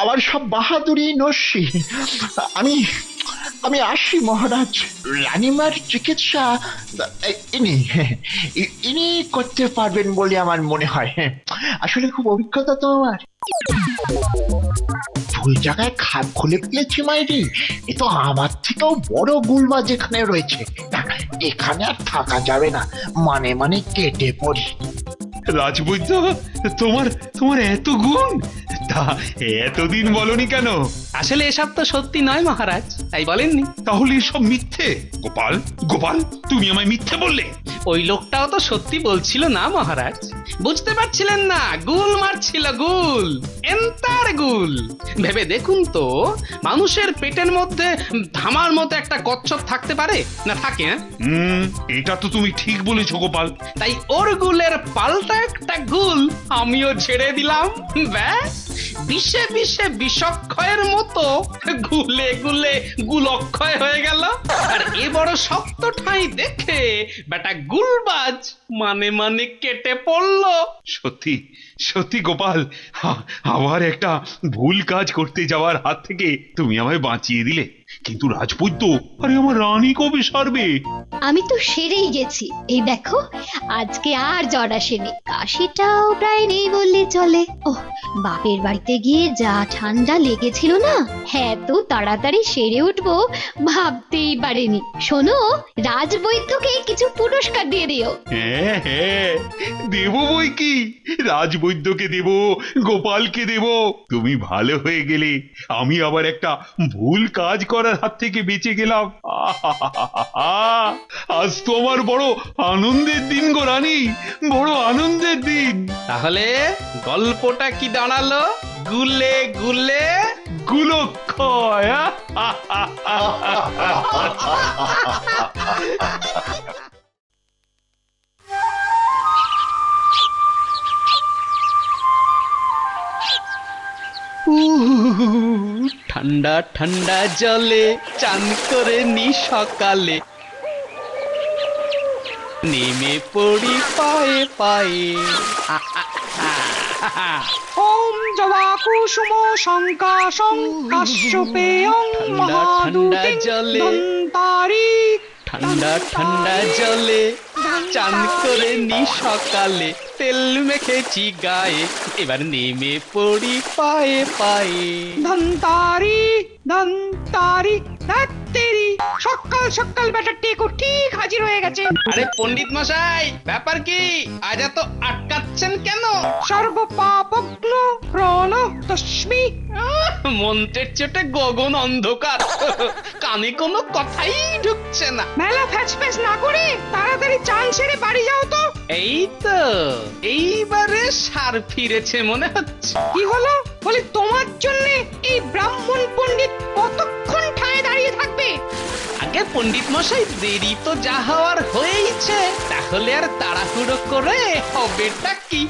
আবার সব বাহাদুরি নস্যি। আমি আসি মহারাজ, রানিমার চিকিৎসা ইনি করতে পারবেন বলে আমার মনে হয়, আসলে খুব অভিজ্ঞতা তো আমার। ভুল জায়গায় খাপ খুলে ফেলেছি মাইরি, এ তো আমার থেকেও বড় গুলমা যেখানে রয়েছে, এখানে আর থাকা যাবে না, মানে কেটে পড়ি। রাজবৈদ্য, তোমার এত গুণ, তা এতদিন বলনি কেন? আসলে এসব তো সত্যি নয় মহারাজ, তাই বলেননি। তাহলে সব মিথ্যে? গোপাল, তুমি আমায় মিথ্যে বললে? ওই লোকটাও তো সত্যি বলছিল না মহারাজ, বুঝতে পারছিলেন না? গুল মারছিল, গুল, এন্তার গুল। ভেবে দেখুন তো, মানুষের পেটের মধ্যে ধামার মতো একটা কচ্ছপ থাকতে পারে না? থাকে। এটা তো তুমি ঠিক বলেছো গোপাল। তাই ওর গুলের পাল্টা একটা গুল আমিও ছেড়ে দিলাম, ব্যাস। বিশে বিশে বিষক্ষয়ের মতো গুলে গুলে গুলক্ষয় হয়ে গেল, আর এ বড় শক্ত ঠাঁই দেখে বেটা গুলবাজ মানে কেটে পড়ল। সত্যি সত্যি গোপাল, আবার একটা ভুল কাজ করতে যাওয়ার হাত থেকে তুমি আমায় বাঁচিয়ে দিলে। কিন্তু রাজপুত্র, আরে আমার রানী কবে সারবে? আমি তো সেরেই গেছি, এই দেখো আজকে আর জ্বর আসেনি, কাশিটাও প্রায় নেই বললে চলে। ওহ, বাপের বাড়িতে গিয়ে যা ঠান্ডা লেগেছিল না, হ্যাঁ, তো তাড়াতাড়ি সেরে উঠবো ভাবতেই পারিনি। শোনো, রাজবৈদ্যকে কিছু পুরস্কার দিয়ে দিও। হ্যাঁ হ্যাঁ, দেবো বই কি, রাজবৈদ্যকে দেবো, গোপালকে দেবো। তুমি ভালো হয়ে গেলে, আমি আবার একটা ভুল কাজ করার হাত থেকে বেঁচে গেলাম। আজ তো আমার বড় আনন্দের দিন গো রানী, বড় আনন্দের দিন। তাহলে গল্পটা কি দাঁড়ালো? গুলে গুলে গুলক্ষয়। ঠান্ডা ঠান্ডা জলে চান করে নি সকালে, নেমে পড়ি পায়ে পায়ে। ওম জবা কুসুম শঙ্কাশং কাশ্যপেয়ং মহাদূতিং ধন্তারি। ঠান্ডা ঠান্ডা জলে চান করে নি সকালে, তেল মেখেছি গায়ে, এবার নেমে পড়ি পায়ে পায়ে। ধন্তারি ধন্তারি, সকাল সকাল ব্যাটার টেকো ঠিক হাজির হয়ে গেছে। আরে পণ্ডিত মশাই, ব্যাপার কি? আজ এত আটকাচ্ছেন কেন? সর্বপাপগ্ন প্রণতস্মি। মন্ত্রের চেটে গগন অন্ধকার, কানে কোনো কথাই ঢুকছে না। মেলা ফ্যাচফ্যাচ না করে তাড়াতাড়ি চান সেরে বাড়ি যাও তো। এই তো এইবারে সার ফিরেছে মনে হচ্ছে। কি হলো? বলি, তোমার জন্য এই ব্রাহ্মণ পণ্ডিত কতক্ষণ ঠায় দাঁড়িয়ে থাকবে? আগে পণ্ডিত মশাই, দেরি তো যা হওয়ার হয়েছে, তাহলে আর তাড়াহুড়ো করে হবেটা কি?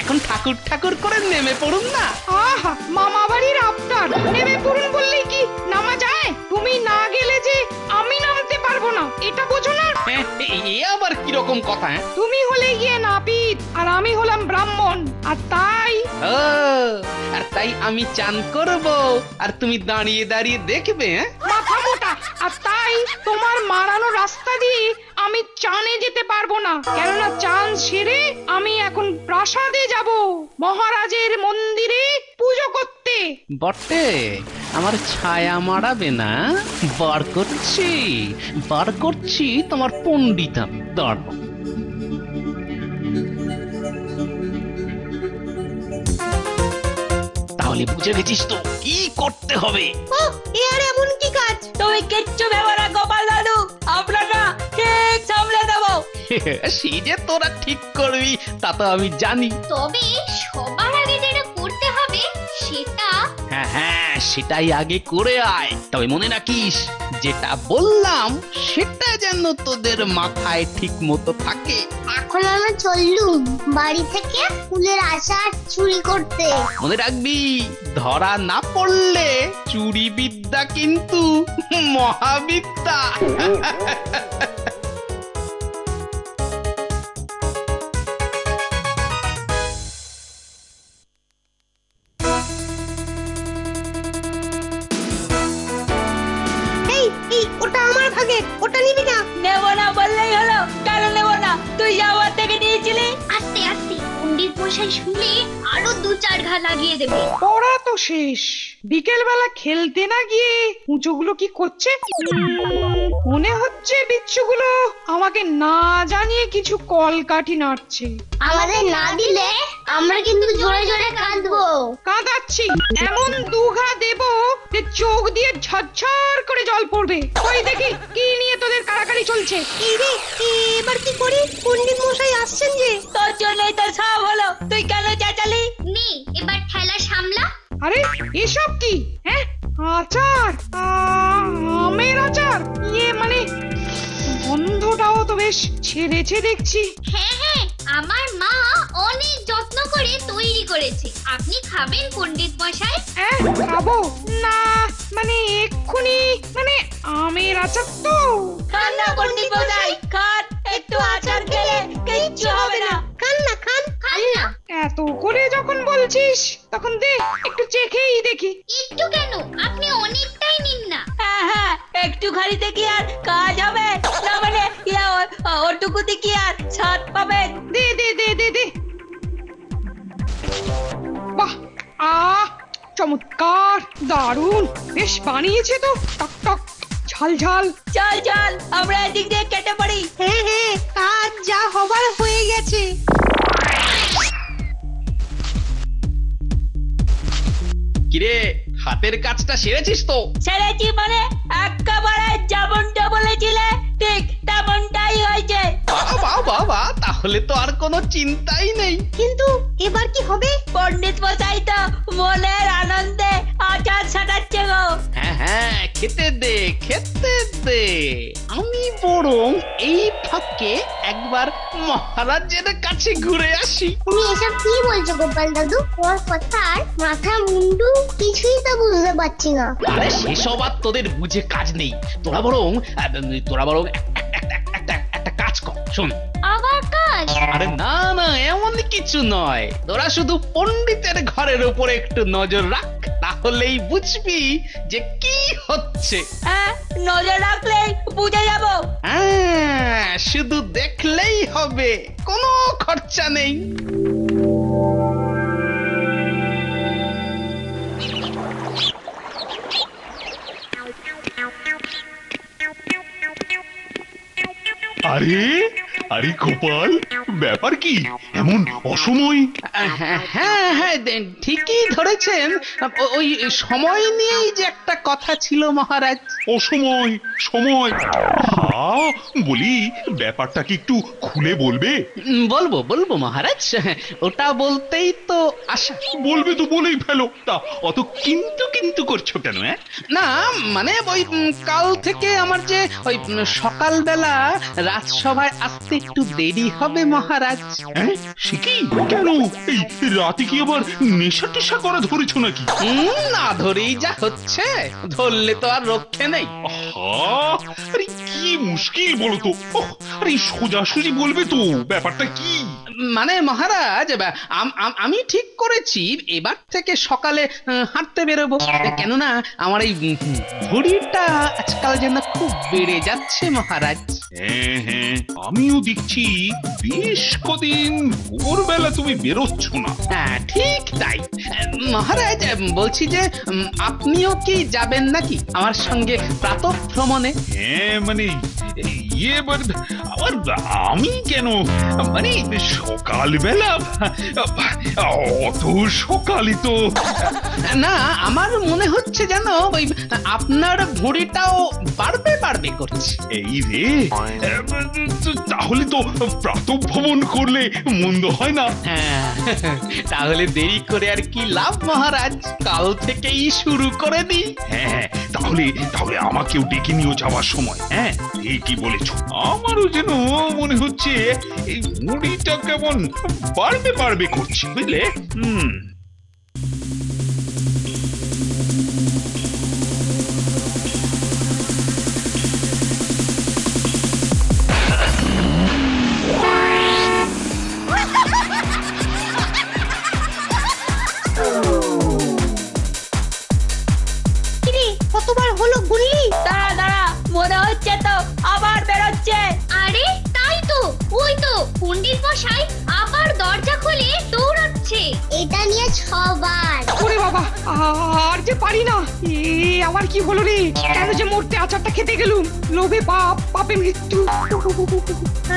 এখন ঠাকুর ঠাকুর করে নেমে পড়ুন না। আহা, মামা বাড়ির আফটার, নেমে পড়ুন বললে কি নামা যায়? তুমি না গেলে যে আমি নামতে পারবো না, এটা বোঝো না? এ আবার কি রকম কথা? তুমি হলে গিয়ে নাপিত, আর আমি হলাম ব্রাহ্মণ, আর তাই আমি চান করব, আর তুমি দাঁড়িয়ে দাঁড়িয়ে দেখবে? মাথা মোটা, আর তাই তোমার মারানো রাস্তা দিয়ে আমি চানে যেতে পারবো না, কেননা চান সেরে আমি এখন প্রাসাদে যাব, মহারাজের মন্দিরে পুজো করতে। বটে, আমার ছায়া মারাবে না, বার করছি তোমার পণ্ডিত ধর্ম। তাহলে বুঝে গেছিস তো কি করতে হবে? এর এমন কি কাজ? তুমি কিচ্ছু ভেবো না গোপাল দাদু, আপনারা ঠিক সামলে দেব। সেই যে তোরা ঠিক করবি তা তো আমি জানি, তবে সবার আগে যেটা করতে হবে সেটা। হ্যাঁ হ্যাঁ, সেটাই আগে করে আয়। তবে মনে রাখিস, যেটা বললাম সেটা যেন তোদের মাথায় ঠিক মতো থাকে। এখন আমরা চললুম বাড়ি থেকে ফুলের আচার চুরি করতে। মনে রাখবি, ধরা না পড়লে চুরি বিদ্যা কিন্তু মহাবিদ্যা। পড়া তো শেষ, বিকেল বেলা খেলতে না গিয়ে উঁচুগুলো কি করছে? মনে হচ্ছে বিচ্ছুগুলো আমাকে না জানিয়ে কিছু কলকাঠি নাড়ছে। আমাদের না দিলে আমরা কিন্তু জোরে জোরে কাঁদবো। কাঁদাচ্ছি, এমন দুঘা দেবো যে চোখ দিয়ে ঝরঝর করে জল পড়বে। ওই দেখি কি নিয়ে তোদের কারাকারি চলছে। এবার কি করি? পণ্ডিত মশাই আসছেন যে। তোর জন্যই তো সব হলো, তুই কেন চেঁচালি? নে এবার খেলা সামলা। আরে এসব কি? হ্যাঁ, আচার, আমের আচার, ইয়ে মানে গন্ধটাও তো বেশ ছেড়েছে দেখছি। হ্যাঁ হ্যাঁ, আমার মা অনেক যত্ন করে তৈরি করেছে। আপনি খাবেন পণ্ডিত মশাই? হ্যাঁ খাবো। না মানে এক্ষুনি, মানে আমের আচার তো। খান না পণ্ডিত মশাই, খান, একটু আচার খেলে কিচ্ছু হবে না। খান না, খান, খান না। এত করে যখন বলছিস তখন দে, একটু চেখেই দেখি। একটু কেন, আপনি অনেকটাই নিন না। হ্যাঁ হ্যাঁ, একটু খালিতে কি আর কাজ হবে? না মানে ওটুকুতে কি আর ছাদ পাবে? দে দে দে দে দে। বাহ, চমৎকার, দারুণ, বেশ বানিয়েছে তো। টক টক, ঝাল ঝাল। চল চল আমরা এদিক দিয়ে কেটে পড়ি। হ্যাঁ হ্যাঁ, কাজ যা হবার হয়ে গেছে। কিরে, হাতের কাজটা সেরেছিস তো? সেরেছি মানে একেবারে যেমনটা বলেছিলে ঠিক তেমনটাই হয়েছে। বাবা বাবা, তাহলে তো আর কোনো চিন্তাই নেই। কিন্তু এবার কি হবে? পণ্ডিত মশাই তো মনের আনন্দে আচার সাজাচ্ছে গো। হ্যাঁ হ্যাঁ, খেতে দে খেতে দে। আমি বরং এই ফাঁকে একবার মহারাজের কাছে ঘুরে আসি। তুমি এসব কি বলছো গোপাল দাদু? ওর কথার মাথা মুন্ডু কিছুই তো বুঝতে পারছি না। আরে সেসব আর তোদের বুঝে কাজ নেই। তোরা বরং একটা কাজ কর। শোন, আবার কাজ? আরে না না, এমন কিছু নয়। তোরা শুধু পণ্ডিতের ঘরের উপরে একটু নজর রাখ, তাহলেই বুঝবি যে কি হচ্ছে। নজর রাখলেই বুঝে যাব। হ্যাঁ, শুধু দেখলেই হবে, কোনো খরচা নেই। আরে আরে গোপাল, ব্যাপার কি এমন অসময়? হ্যাঁ হ্যাঁ, ঠিকই ধরেছেন, ওই সময় নিয়েই যে একটা কথা ছিল মহারাজ। অসময় সময়? হ্যাঁ বলি, ব্যাপারটা কি একটু খুলে বলবে? বলবো বলবো মহারাজ, ওটা বলতেই তো আশা। বলবে তো বলেই ফেলো, তা অত কিন্তু কিন্তু করছো কেন? না মানে ওই কাল থেকে আমার যে ওই সকালবেলা রাজসভায় আসতে একটু দেরি হবে মহারাজ। সে কি? কেন, এই রাতে কি আবার নেশা টেশা করা ধরেছো নাকি? না ধরেই যা হচ্ছে, ধরলে তো আর রক্ষে নাই। আরে কি মুশকিল বলো তো। আরে সোজাসুজি বলবে তো ব্যাপারটা কি। মানে মহারাজ আমি ঠিক করেছি এবার থেকে সকালে হাঁটতে বেরোবো, কেননা আমার এই ভুঁড়িটা আজকাল যেন খুব বেড়ে যাচ্ছে মহারাজ। হ্যাঁ হ্যাঁ আমিও দেখছি বেশ কদিন ভোরবেলা তুমি বেরোচ্ছ না। হ্যাঁ ঠিক তাই মহারাজ, বলছি যে আপনিও কি যাবেন নাকি আমার সঙ্গে প্রাতঃ ভ্রমণে? হ্যাঁ মানে আমি কেন, মানে সকালবেলা অত সকালই তো না। আমার মনে হচ্ছে যেন ওই আপনার ভুঁড়িটাও বাড়বে বাড়বে করছে। এই রে, তাহলে তো প্রাতঃ ভ্রমণ করলে মন্দ হয় না। তাহলে দেরি করে আর কি লাভ মহারাজ, কাল থেকেই শুরু করে দিই। হ্যাঁ তাহলে তাহলে আমাকেও ডেকে নিয়ে যাওয়ার সময়। হ্যাঁ ঠিকই বলেছ, আমারও যেন মনে হচ্ছে এই মুড়িটা কেমন বাড়বে বাড়বে করছি, বুঝলে।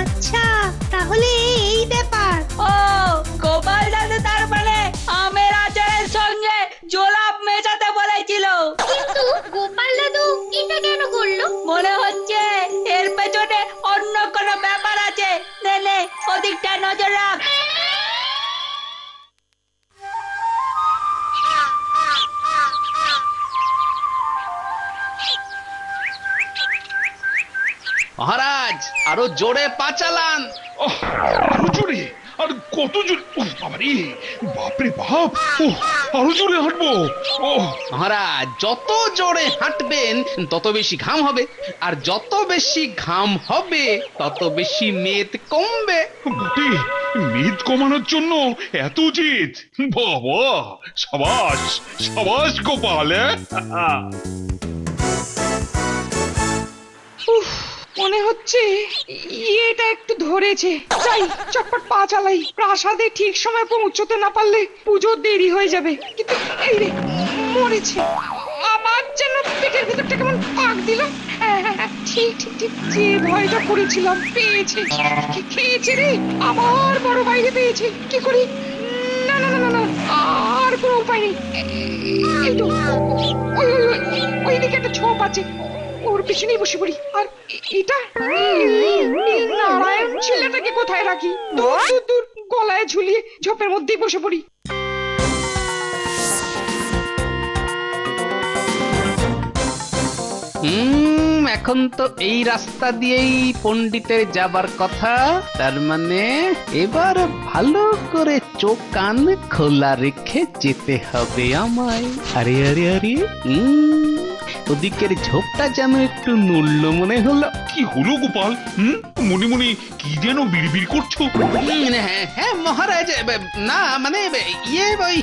আচ্ছা তাহলে এই ব্যাপার। ও গোপাল দাদা তার মানে আমের আচারের সঙ্গে জোলাপ মেশাতে বলেছিল, কিন্তু গোপাল দাদু এটা কেন করলো? মনে হচ্ছে এর পেছনে অন্য কোনো ব্যাপার আছে, নেলে ওদিকটা নজর রাখ। মহারাজ আরো জোরে পা চালান। আরো জোরে? আর কত জোরে? বাপরে বাপ, আরো জোরে হাঁটবো। মহারাজ যত জোরে হাঁটবেন তত বেশি ঘাম হবে, আর যত বেশি ঘাম হবে তত বেশি মেদ কমবে। মেদ কমানোর জন্য এত জিদ, বাবা সাবাস সাবাস গোপাল। মনে হচ্ছে এটা একটু ধরেছে, যাই চটপট পা চালাই। প্রাসাদে ঠিক সময় পৌঁছতে না পারলে পুজোর দেরি হয়ে যাবে। কিন্তু এই রে মরেছে, আমার যেন পেটের ভিতরটা কেমন পাক দিল। ঠিক ঠিক ঠিক যে ভয়টা করেছিলাম পেয়েছে, পেয়েছে রে, আমার বড় বাইরে পেয়েছে। কি করি? না না না না আর কোনো উপায় নেই। ওইদিকে একটা ছোপ আছে, ওর পিছনেই বসে পড়ি। আর এটা নারায়ণ ছেলেটাকে কোথায় রাখি? দূর দূর, গলায় ঝুলিয়ে ঝোপের মধ্যেই বসে পড়ি। এখন তো এই রাস্তা দিয়েই পণ্ডিতের যাবার কথা। তার মানে এবার ভালো করে চোখ কান খোলা রেখে যেতে হবে আমায়। আরে আরে আরে ওদিকের ঝোপটা যেন একটু নড়ল মনে হলো। কি হলো গোপাল? মনে মনে কি যেন বিড়বিড় করছো? হ্যাঁ হ্যাঁ মহারাজ, না মানে ইয়ে ভাই,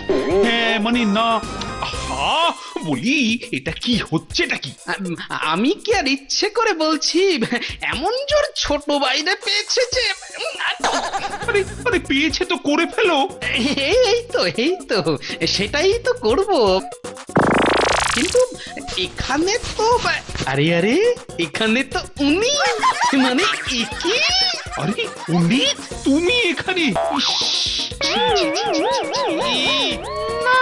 হ্যাঁ মানে না। বলি এটা কি হচ্ছেটা কি? আমি কি আর ইচ্ছে করে বলছি? এমন জোর ছোট বাইরে পেয়েছে যে পেয়েছে তো করে ফেলো। এই তো সেটাই তো করবো। কিন্তু এখানে তো আরে আরে এখানে তো উনি, মানে একি আরে উনি তুমি এখানে? না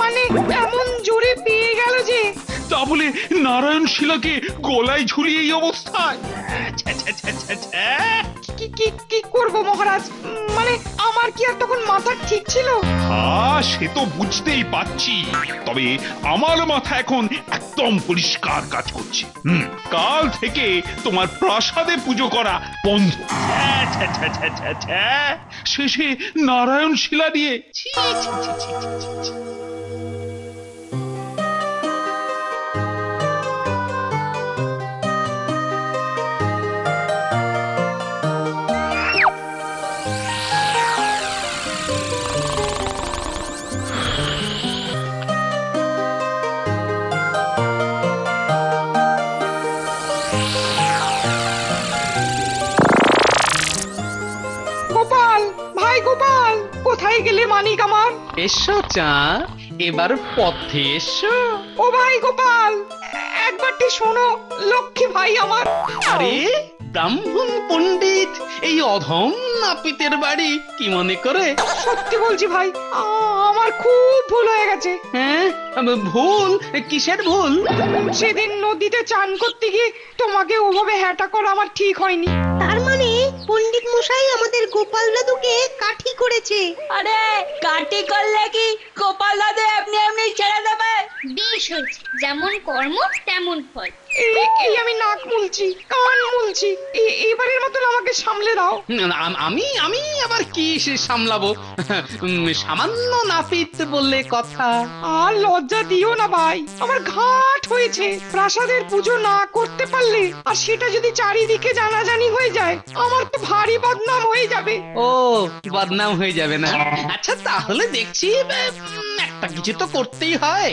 মানে এমন জোরে পেয়ে গেল যে, তা বলে নারায়ণ শিলাকে গলায় ঝুলিয়ে এই অবস্থায়। কি করব মহারাজ, মানে আমার কি আর তখন মাথা ঠিক ছিল? হ্যাঁ সে তো বুঝতেই পারছি, তবে আমার মাথা এখন একদম পরিষ্কার কাজ করছে। কাল থেকে তোমার প্রাসাদে পুজো করা বন্ধ। শেষে নারায়ণ শিলা দিয়ে। কোথায় গেলে মানি কামান? এসো চা, এবার পথে এসো। ও ভাই গোপাল, একবারটি শোনো লক্ষ্মী ভাই আমার। আরে ব্রাহ্মণ পণ্ডিত এই অধম নাপিতের বাড়ি কি মনে করে? সত্যি বলছি ভাই, আমার খুব ভুল হয়ে গেছে। হ্যাঁ ভুল? কিসের ভুল? সেদিন নদীতে চান করতে গিয়ে তোমাকে ওভাবে হ্যাটা করা আমার ঠিক হয়নি। তার মানে পণ্ডিত মশাই আমাদের গোপাল দাদুকে কাঠি করেছে। আরে কাঠি করলে কি গোপাল দাদু আপনি এমনি ছেড়ে দেবে? বেশ হয়েছে, যেমন কর্ম তেমন ফল। এই আমি নাক মুলছি, কান মুলছি, এবারের মতন আমাকে সামলে দাও। আমি আবার কি সামলাবো? সামান্য নাপিত বললে কথা। আর লজ্জা দিও না ভাই, আমার ঘাট হয়েছে। প্রাসাদের পুজো না করতে পারলে আর সেটা যদি চারিদিকে জানাজানি হয়ে যায়, আমার তো ভারী বদনাম হয়ে যাবে। ও বদনাম হয়ে যাবে না? আচ্ছা তাহলে দেখছি একটা কিছু তো করতেই হয়।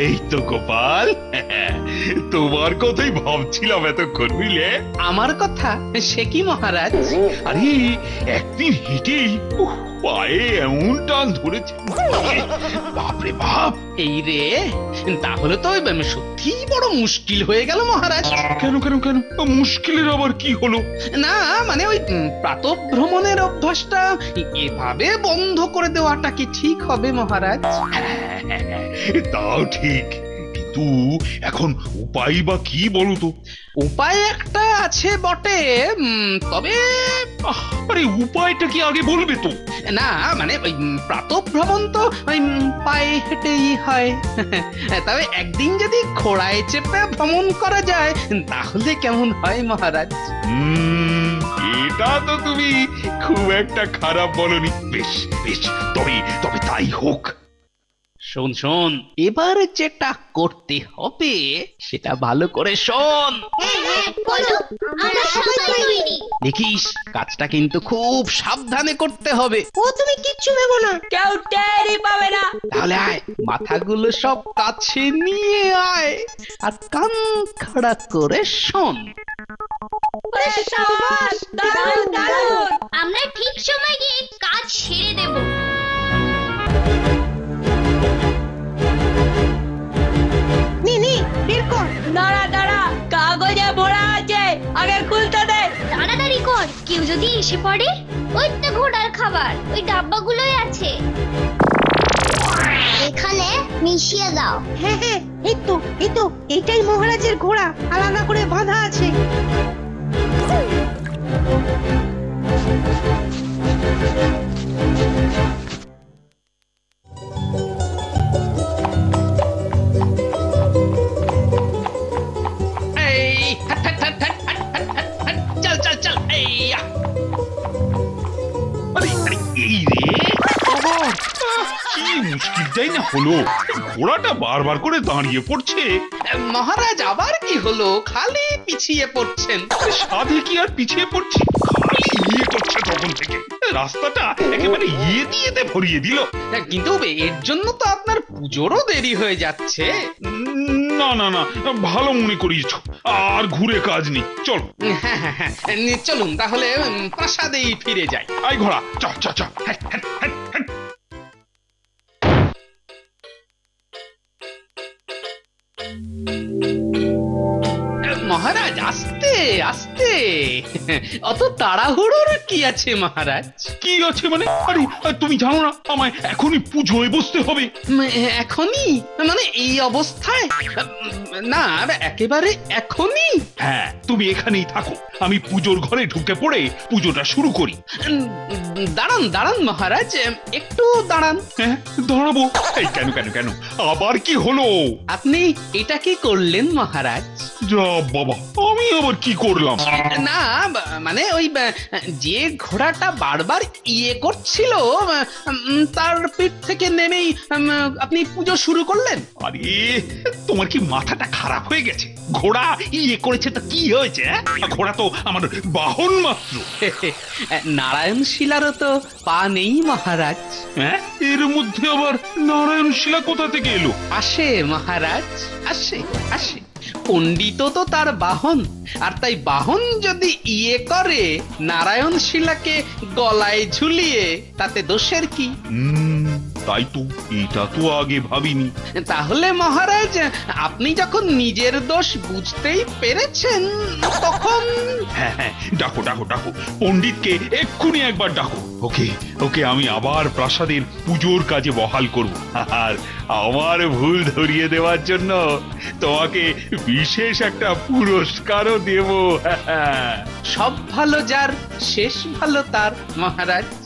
এই তো গোপাল, তোমার কথাই ভাবছিলাম এতক্ষণ। মিলে আমার কথা? সে কি মহারাজ? আরে একদিন হেঁটেই পায়ে এমন টান ধরেছে, বাপরে বাপ। এই রে, তাহলে তো সত্যি বড় মুশকিল হয়ে গেল মহারাজ। কেন মুশকিলের আবার কি হলো? না মানে ওই প্রাতঃভ্রমণের অভ্যাসটা এভাবে বন্ধ করে দেওয়াটা কি ঠিক হবে মহারাজ? তাও ঠিক, কিন্তু এখন উপায় বা কি বলো তো? উপায় একটা আছে বটে, তবে আরে উপায়টা কি আগে বলবে তো? না মানে ওই প্রাতঃভ্রমণ তো ওই পায়ে হেঁটেই হয়, তবে একদিন যদি ঘোড়ায় চেপে ভ্রমণ করা যায় তাহলে কেমন হয় মহারাজ? এটা তো তুমি খুব একটা খারাপ বলনি। বেশ তবে তাই হোক। শোন, এবার যেটা করতে হবে সেটা ভালো করে শোন। দেখিস কাজটা কিন্তু খুব সাবধানে করতে হবে। ও তুমি কিচ্ছু ভেবো না, কেউ টেরি পাবে না। তাহলে আয়, মাথাগুলো সব কাছে নিয়ে আয় আর কান খাড়া করে শোন। আমরা ঠিক সময় গিয়ে কাজ সেরে দেব। কেউ যদি এসে পড়ে, ওই তো ঘোড়ার খাবার ওই ডাব্বাগুলোই আছে, এখানে মিশিয়ে দাও। হ্যাঁ এই তো এটাই মহারাজের ঘোড়া, আলাদা করে বাঁধা আছে। ঘোড়াটা বারবার করে দাঁড়িয়ে পড়ছে। মহারাজ আবার কি হলো? খালি পিছিয়ে পড়ছেন। সাধে কি আর পিছিয়ে পড়ছে, খালি ইয়ে করছে। তখন থেকে রাস্তাটা একেবারে ইয়ে দিয়েতে ভরিয়ে দিল। কিন্তু এর জন্য তো আপনার পুজোরও দেরি হয়ে যাচ্ছে। না ভালো মনে করিয়েছ, আর ঘুরে কাজ নেই। চলো চলুন তাহলে প্রাসাদেই ফিরে যাই। আয় ঘোড়া, চল। মহারাজ আস্তে, অত তাড়াহুড়োর কি আছে মহারাজ? কি আছে মানে? আরে তুমি জানো না আমায় এখনি পুজোয় বসতে হবে? এখনি মানে এই অবস্থায়? না একেবারে এখনি। হ্যাঁ তুমি এখানেই থাকো, আমি পুজোর ঘরে ঢুকে পড়ে পুজোটা শুরু করি। দাঁড়ান মহারাজ, একটু দাঁড়ান। হ্যাঁ দাঁড়াবো। এই কেন আবার কি হলো? আপনি এটা কি করলেন মহারাজ? যা বাবা, আমি আবার কি করলাম? না মানে ওই যে ঘোড়াটা বারবার ইয়ে করছিল তার পিঠ থেকে নেমেই আপনি পূজো শুরু করলেন। আরে তোমার কি মাথাটা খারাপ হয়ে গেছে? ঘোড়া ইয়ে করেছে তো কি হয়েছে? ঘোড়া তো আমার বাহন মাত্র। নারায়ণ শিলারও তো পা নেই মহারাজ। এর মধ্যে আবার নারায়ণ শিলা কোথা থেকে এলো? আসে মহারাজ, আসে আসে। পণ্ডিত তো তার বাহন, আর তাই বাহন যদি ইয়ে করে নারায়ণ শিলাকে গলায় ঝুলিয়ে তাতে দোষের কি? তাই তো, এটা তো আগে ভাবিনি। তাহলে মহারাজ আপনি যখন নিজের দোষ বুঝতেই পেরেছেন তখন হ্যাঁ ডাকো ডাকো ডাকো পণ্ডিতকে, এক্ষুনি একবার ডাকো। ওকে ওকে আমি আবার প্রাসাদের পুজোর কাজে বহাল করব। আর আমার ভুল ধরিয়ে দেওয়ার জন্য তোমাকে বিশেষ একটা পুরস্কারও দেব। সব ভালো যার শেষ ভালো তার মহারাজ।